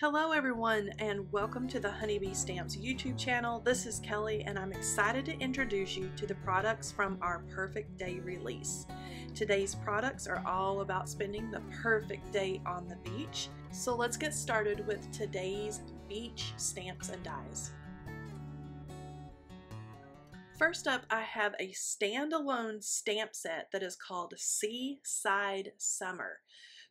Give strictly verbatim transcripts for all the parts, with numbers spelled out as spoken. Hello everyone and welcome to the Honey Bee Stamps YouTube channel. This is Kelly and I'm excited to introduce you to the products from our Perfect Day release. Today's products are all about spending the perfect day on the beach. So let's get started with today's beach stamps and dies. First up, I have a standalone stamp set that is called Seaside Summer.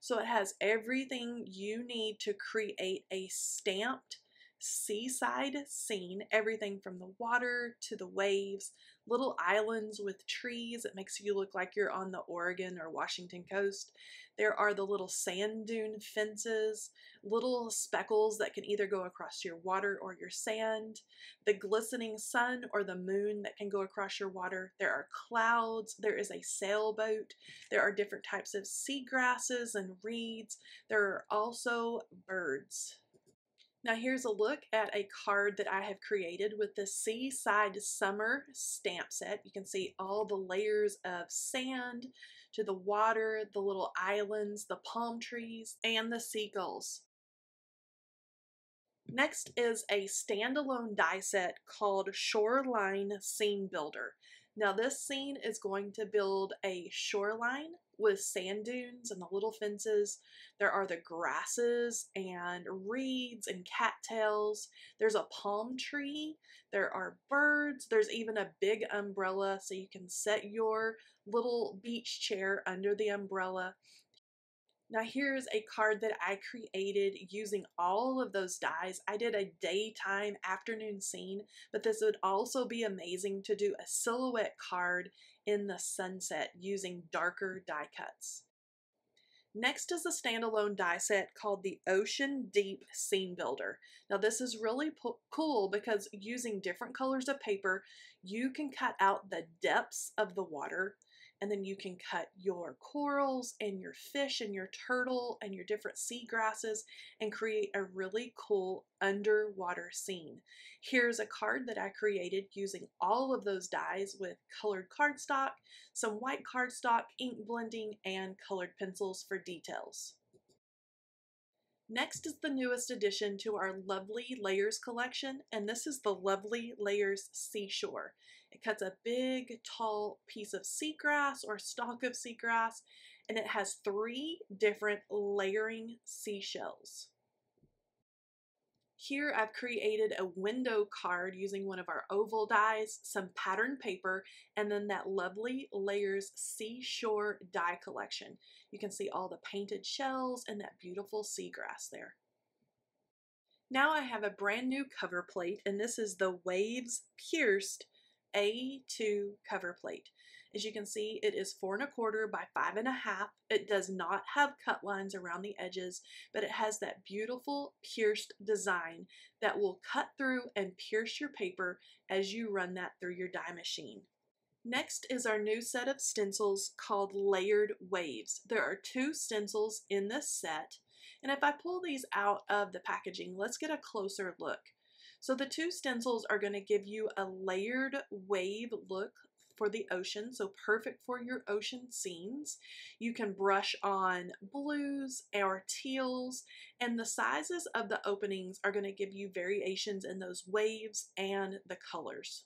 So it has everything you need to create a stamped seaside scene, everything from the water to the waves, little islands with trees. It makes you look like you're on the Oregon or Washington coast. There are the little sand dune fences, little speckles that can either go across your water or your sand, the glistening sun or the moon that can go across your water. There are clouds. There is a sailboat. There are different types of sea grasses and reeds. There are also birds. Now here's a look at a card that I have created with the Seaside Summer stamp set. You can see all the layers of sand to the water, the little islands, the palm trees, and the seagulls. Next is a standalone die set called Shoreline Scene Builder. Now this scene is going to build a shoreline with sand dunes and the little fences. There are the grasses and reeds and cattails. There's a palm tree. There are birds. There's even a big umbrella so you can set your little beach chair under the umbrella. Now here's a card that I created using all of those dies. I did a daytime afternoon scene, but this would also be amazing to do a silhouette card in the sunset using darker die cuts. Next is a standalone die set called the Ocean Deep Scene Builder. Now this is really cool because using different colors of paper, you can cut out the depths of the water, and then you can cut your corals and your fish and your turtle and your different sea grasses and create a really cool underwater scene. Here's a card that I created using all of those dies with colored cardstock, some white cardstock, ink blending, and colored pencils for details. Next is the newest addition to our Lovely Layers collection, and this is the Lovely Layers Seashore. It cuts a big, tall piece of seagrass or stalk of seagrass, and it has three different layering seashells. Here I've created a window card using one of our oval dies, some pattern paper, and then that Lovely Layers Seashore die collection. You can see all the painted shells and that beautiful seagrass there. Now I have a brand new cover plate, and this is the Waves Pierced A two cover plate. As you can see, it is four and a quarter by five and a half. It does not have cut lines around the edges, but it has that beautiful pierced design that will cut through and pierce your paper as you run that through your die machine. Next is our new set of stencils called Layered Waves. There are two stencils in this set, and if I pull these out of the packaging, let's get a closer look. So the two stencils are going to give you a layered wave look for the ocean, so perfect for your ocean scenes. You can brush on blues or teals, and the sizes of the openings are going to give you variations in those waves and the colors.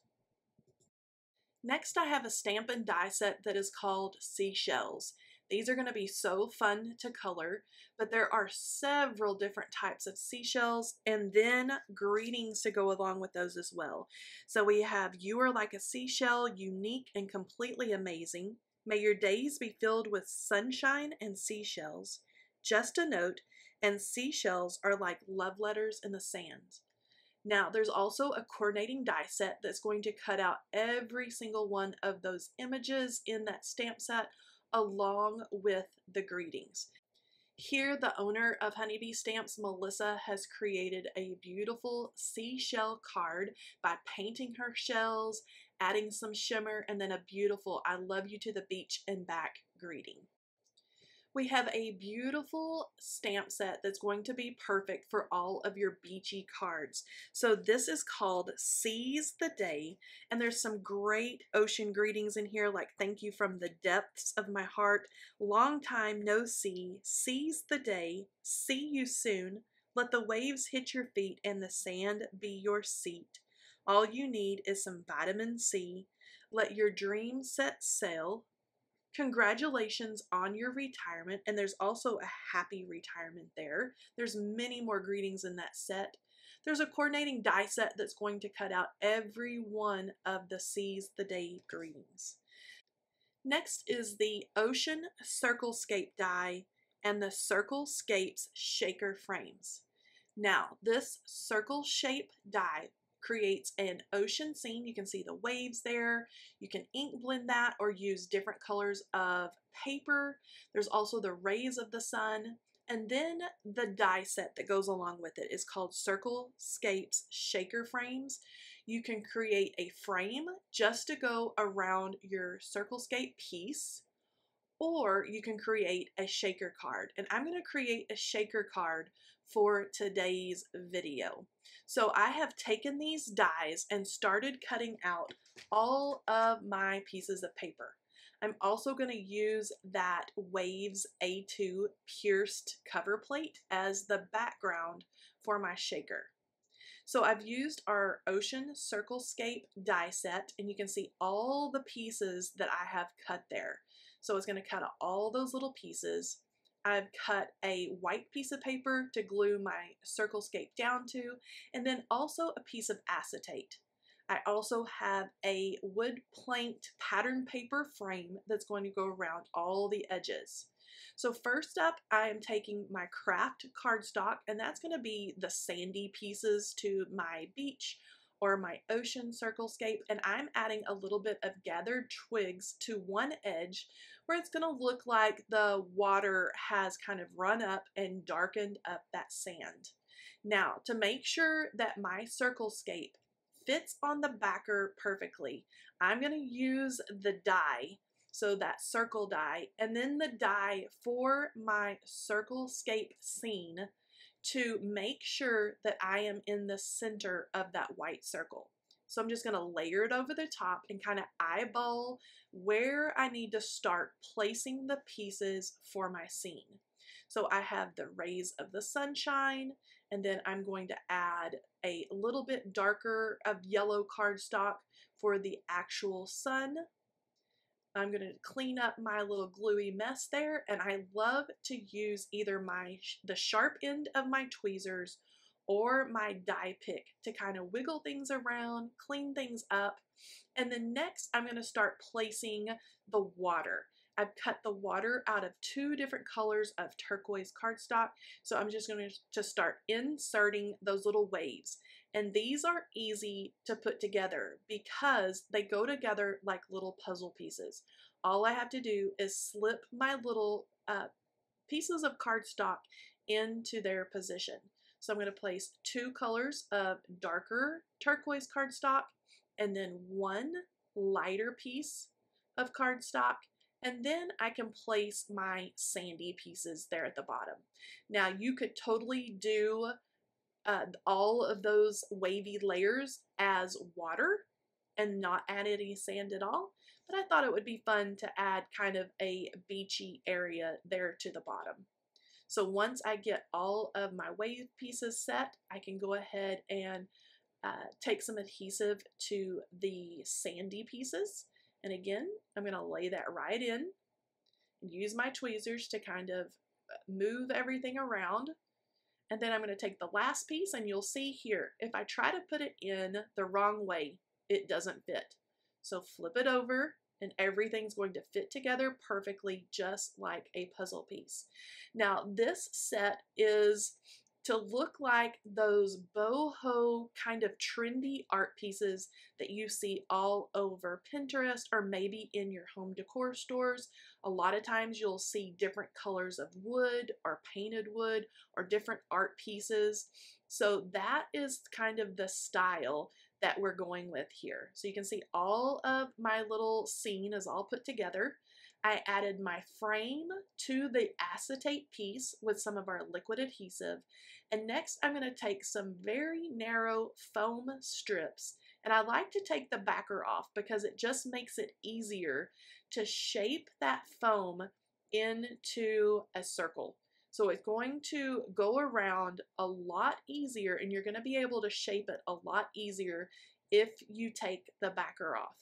Next, I have a stamp and die set that is called Seashells. These are going to be so fun to color, but there are several different types of seashells and then greetings to go along with those as well. So we have "You Are Like a Seashell, Unique and Completely Amazing. May your days be filled with sunshine and seashells. Just a note, and seashells are like love letters in the sand." Now, there's also a coordinating die set that's going to cut out every single one of those images in that stamp set, along with the greetings. Here, the owner of Honey Bee Stamps, Melissa, has created a beautiful seashell card by painting her shells, adding some shimmer, and then a beautiful "I love you to the beach and back" greeting. We have a beautiful stamp set that's going to be perfect for all of your beachy cards. So this is called Seize the Day, and there's some great ocean greetings in here like "Thank you from the depths of my heart," "Long time no see," "Seize the Day," "See you soon," Let the waves hit your feet and the sand be your seat. All you need is some vitamin C. Let your dream set sail. Congratulations on your retirement. And there's also a happy retirement there. There's many more greetings in that set. There's a coordinating die set that's going to cut out every one of the Seize the Day greetings. Next is the Ocean Circlescape die and the Circlescapes Shaker Frames. Now, this circle shape die creates an ocean scene. You can see the waves there. You can ink blend that or use different colors of paper. There's also the rays of the sun. And then the die set that goes along with it is called Circlescapes Shaker Frames. You can create a frame just to go around your circlescape piece, or you can create a shaker card. And I'm going to create a shaker card for today's video. So I have taken these dies and started cutting out all of my pieces of paper. I'm also going to use that Waves A two pierced cover plate as the background for my shaker. So I've used our Ocean Circlescape die set, and you can see all the pieces that I have cut there. So it's going to cut all those little pieces. I've cut a white piece of paper to glue my circlescape down to, and then also a piece of acetate. I also have a wood planked pattern paper frame that's going to go around all the edges. So first up, I am taking my craft cardstock, and that's going to be the sandy pieces to my beach or my ocean circlescape, and I'm adding a little bit of gathered twigs to one edge where it's going to look like the water has kind of run up and darkened up that sand. Now, to make sure that my circlescape fits on the backer perfectly, I'm going to use the die, so that circle die, and then the die for my circlescape scene to make sure that I am in the center of that white circle. So I'm just going to layer it over the top and kind of eyeball where I need to start placing the pieces for my scene. So I have the rays of the sunshine, and then I'm going to add a little bit darker of yellow cardstock for the actual sun. I'm going to clean up my little gluey mess there, and I love to use either my the sharp end of my tweezers or my die pick to kind of wiggle things around, clean things up. And then next, I'm going to start placing the water. I've cut the water out of two different colors of turquoise cardstock, so I'm just going to just start inserting those little waves. And these are easy to put together because they go together like little puzzle pieces. All I have to do is slip my little uh, pieces of cardstock into their position. So I'm going to place two colors of darker turquoise cardstock and then one lighter piece of cardstock. And then I can place my sandy pieces there at the bottom. Now, you could totally do uh, all of those wavy layers as water and not add any sand at all, but I thought it would be fun to add kind of a beachy area there to the bottom. So once I get all of my wave pieces set, I can go ahead and uh, take some adhesive to the sandy pieces. And again, I'm going to lay that right in and use my tweezers to kind of move everything around. And then I'm going to take the last piece, and you'll see here, if I try to put it in the wrong way, it doesn't fit. So flip it over, and everything's going to fit together perfectly, just like a puzzle piece. Now, this set is to look like those boho kind of trendy art pieces that you see all over Pinterest or maybe in your home decor stores. A lot of times you'll see different colors of wood or painted wood or different art pieces. So that is kind of the style that we're going with here. So you can see all of my little scene is all put together. I added my frame to the acetate piece with some of our liquid adhesive. And next I'm going to take some very narrow foam strips. And I like to take the backer off because it just makes it easier to shape that foam into a circle. So it's going to go around a lot easier, and you're going to be able to shape it a lot easier if you take the backer off.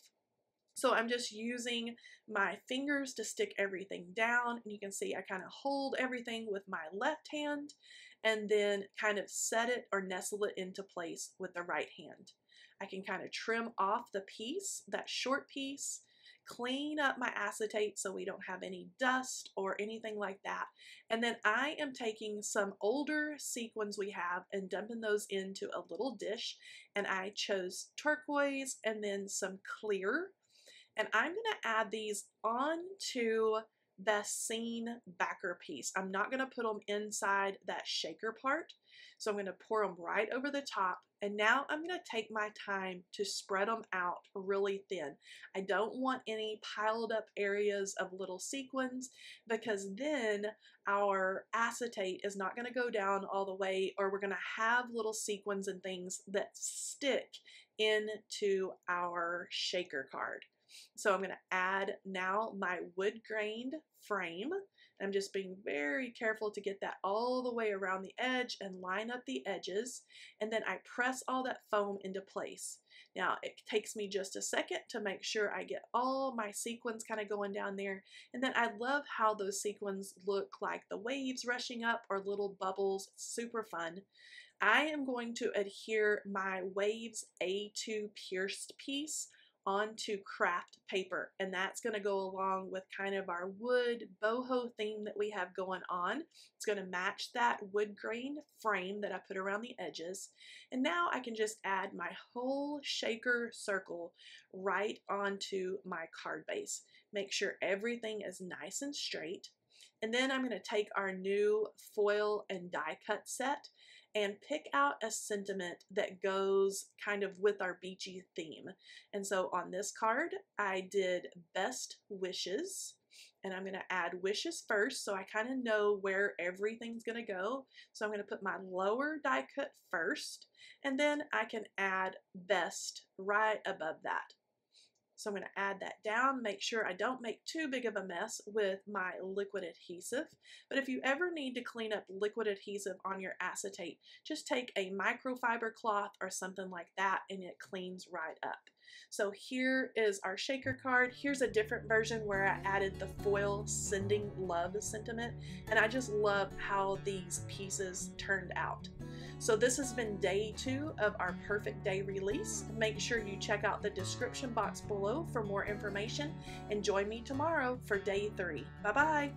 So I'm just using my fingers to stick everything down, and you can see I kind of hold everything with my left hand and then kind of set it or nestle it into place with the right hand. I can kind of trim off the piece, that short piece, clean up my acetate so we don't have any dust or anything like that. And then I am taking some older sequins we have and dumping those into a little dish, and I chose turquoise and then some clear. And I'm going to add these onto the scene backer piece. I'm not going to put them inside that shaker part. So I'm going to pour them right over the top. And now I'm going to take my time to spread them out really thin. I don't want any piled up areas of little sequins, because then our acetate is not going to go down all the way, or we're going to have little sequins and things that stick into our shaker card. So I'm going to add now my wood grained frame. I'm just being very careful to get that all the way around the edge and line up the edges. And then I press all that foam into place. Now it takes me just a second to make sure I get all my sequins kind of going down there. And then I love how those sequins look like the waves rushing up or little bubbles. It's super fun. I am going to adhere my Waves A two pierced piece onto craft paper, and that's going to go along with kind of our wood boho theme that we have going on. It's going to match that wood grain frame that I put around the edges, and now I can just add my whole shaker circle right onto my card base. Make sure everything is nice and straight, and then I'm going to take our new foil and die cut set and pick out a sentiment that goes kind of with our beachy theme. And so on this card, I did best wishes, and I'm gonna add wishes first so I kind of know where everything's gonna go. So I'm gonna put my lower die cut first, and then I can add best right above that. So I'm going to add that down, make sure I don't make too big of a mess with my liquid adhesive. But if you ever need to clean up liquid adhesive on your acetate, just take a microfiber cloth or something like that, and it cleans right up. So here is our shaker card. Here's a different version where I added the foil sending love sentiment, and I just love how these pieces turned out. So this has been day two of our Perfect Day release. Make sure you check out the description box below for more information, and join me tomorrow for day three. Bye bye!